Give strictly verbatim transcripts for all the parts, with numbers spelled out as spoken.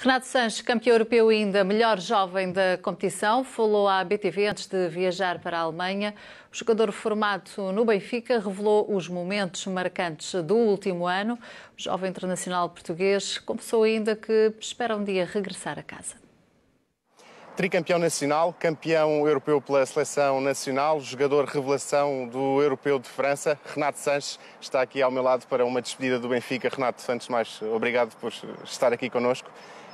Renato Sanches, campeão europeu e ainda melhor jovem da competição, falou à B T V antes de viajar para a Alemanha. O jogador formado no Benfica revelou os momentos marcantes do último ano. O jovem internacional português confessou ainda que espera um dia regressar a casa. Tricampeão nacional, campeão europeu pela seleção nacional, jogador revelação do europeu de França, Renato Sanches está aqui ao meu lado para uma despedida do Benfica. Renato Sanches, mais obrigado por estar aqui connosco.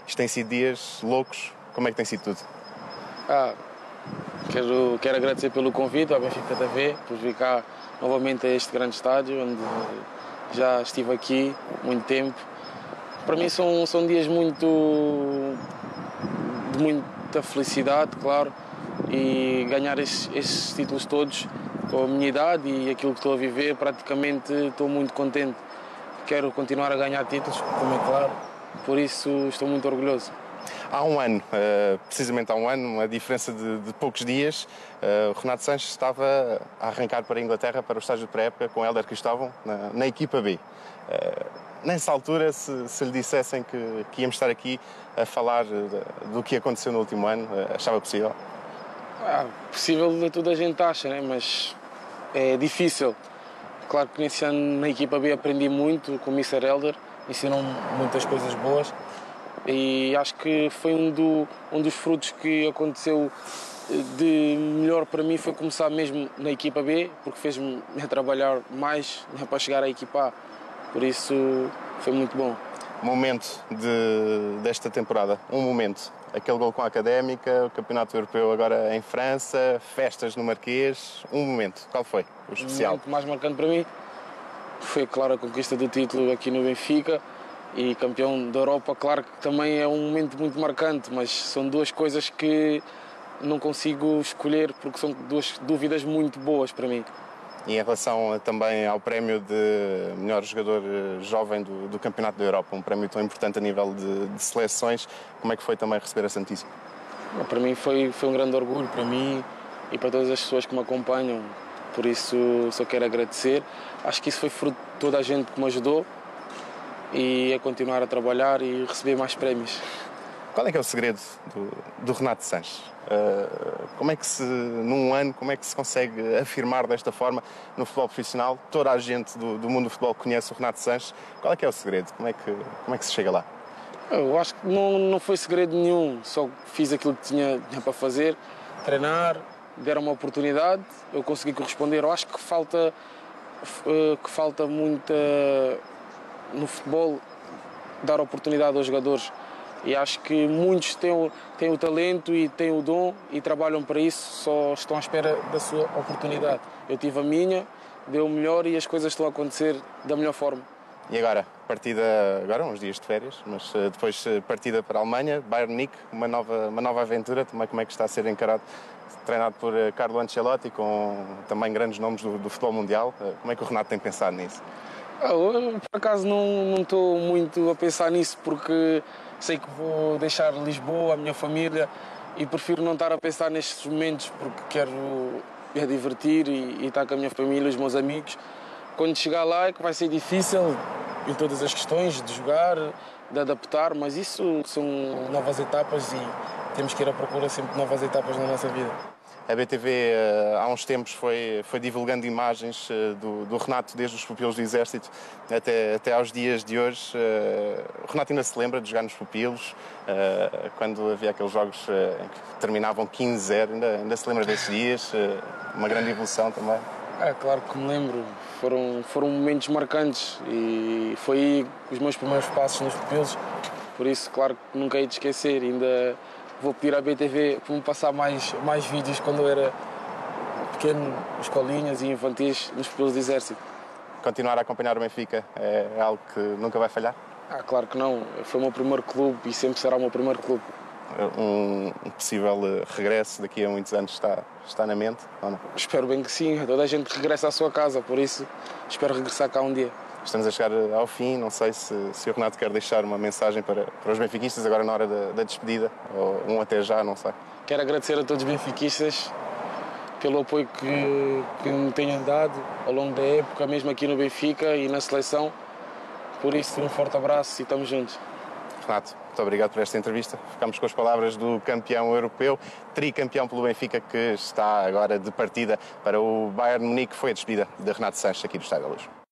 Isto tem sido dias loucos. Como é que tem sido tudo? Ah, quero, quero agradecer pelo convite à Benfica T V, por vir cá novamente a este grande estádio, onde já estive aqui muito tempo. Para mim são, são dias muito... de muito muita felicidade, claro, e ganhar esses, esses títulos todos com a minha idade e aquilo que estou a viver, praticamente estou muito contente. Quero continuar a ganhar títulos, como é claro, por isso estou muito orgulhoso. Há um ano, precisamente há um ano, uma diferença de, de poucos dias, o Renato Sanches estava a arrancar para a Inglaterra, para o estágio de pré-época, com Hélder Cristóvão, na, na equipa B. Nessa altura, se, se lhe dissessem que, que íamos estar aqui a falar do que aconteceu no último ano, achava possível? Ah, possível tudo a gente acha, né? Mas é difícil. Claro que nesse ano na equipa B aprendi muito com o mister Hélder, ensinou-me muitas coisas boas e acho que foi um, do, um dos frutos que aconteceu de melhor para mim foi começar mesmo na equipa B, porque fez-me trabalhar mais para chegar à equipa A. Por isso, foi muito bom. Momento de, desta temporada, um momento. Aquele gol com a Académica, o Campeonato Europeu agora em França, festas no Marquês, um momento. Qual foi o especial? O momento mais marcante para mim foi, claro, a conquista do título aqui no Benfica e campeão da Europa, claro que também é um momento muito marcante, mas são duas coisas que não consigo escolher porque são duas dúvidas muito boas para mim. E em relação também ao prémio de melhor jogador jovem do, do Campeonato da Europa, um prémio tão importante a nível de, de seleções, como é que foi também receber essa notícia? Para mim foi, foi um grande orgulho, para mim e para todas as pessoas que me acompanham, por isso só quero agradecer. Acho que isso foi fruto de toda a gente que me ajudou e a continuar a trabalhar e receber mais prémios. Qual é que é o segredo do, do Renato Sanches? Uh, como é que se, num ano, como é que se consegue afirmar desta forma no futebol profissional? Toda a gente do, do mundo do futebol conhece o Renato Sanches. Qual é que é o segredo? Como é que, como é que se chega lá? Eu acho que não, não foi segredo nenhum. Só fiz aquilo que tinha, tinha para fazer. Treinar, deram uma oportunidade, eu consegui corresponder. Eu acho que falta, que falta muito no futebol dar oportunidade aos jogadores. E acho que muitos têm, têm o talento e têm o dom e trabalham para isso, só estão à espera da sua oportunidade. Eu tive a minha, deu o melhor e as coisas estão a acontecer da melhor forma. E agora? Partida, agora uns dias de férias, mas depois partida para a Alemanha, Bayern Munique, uma nova, uma nova aventura, também como é que está a ser encarado, treinado por Carlo Ancelotti, com também grandes nomes do, do futebol mundial. Como é que o Renato tem pensado nisso? Eu, por acaso, não, não estou muito a pensar nisso, porque sei que vou deixar Lisboa, a minha família, e prefiro não estar a pensar nestes momentos, porque quero me divertir e, e estar com a minha família, os meus amigos. Quando chegar lá é que vai ser difícil, em todas as questões, de jogar, de adaptar, mas isso são novas etapas e temos que ir à procura sempre de novas etapas na nossa vida. A B T V há uns tempos foi, foi divulgando imagens do, do Renato desde os Pupilos do Exército até, até aos dias de hoje. O Renato ainda se lembra de jogar nos Pupilos, quando havia aqueles jogos em que terminavam quinze a zero, ainda, ainda se lembra desses dias, uma grande evolução também. É, claro que me lembro, foram, foram momentos marcantes e foi aí os meus primeiros passos nos Pupilos, por isso claro que nunca hei de esquecer. Ainda vou pedir à B T V para me passar mais, mais vídeos quando eu era pequeno, escolinhas e infantis nos Pupilos do Exército. Continuar a acompanhar o Benfica é algo que nunca vai falhar? Ah, claro que não. Foi o meu primeiro clube e sempre será o meu primeiro clube. Um possível regresso daqui a muitos anos está, está na mente, ou não? Espero bem que sim. Toda a gente regressa à sua casa, por isso espero regressar cá um dia. Estamos a chegar ao fim, não sei se, se o Renato quer deixar uma mensagem para, para os benfiquistas agora na hora da, da despedida, ou um até já, não sei. Quero agradecer a todos os benfiquistas pelo apoio que, que me têm dado ao longo da época, mesmo aqui no Benfica e na seleção. Por isso, um forte abraço e estamos juntos. Renato, muito obrigado por esta entrevista. Ficamos com as palavras do campeão europeu, tricampeão pelo Benfica, que está agora de partida para o Bayern Munique. Foi a despedida de Renato Sanches aqui do Estádio da Luz.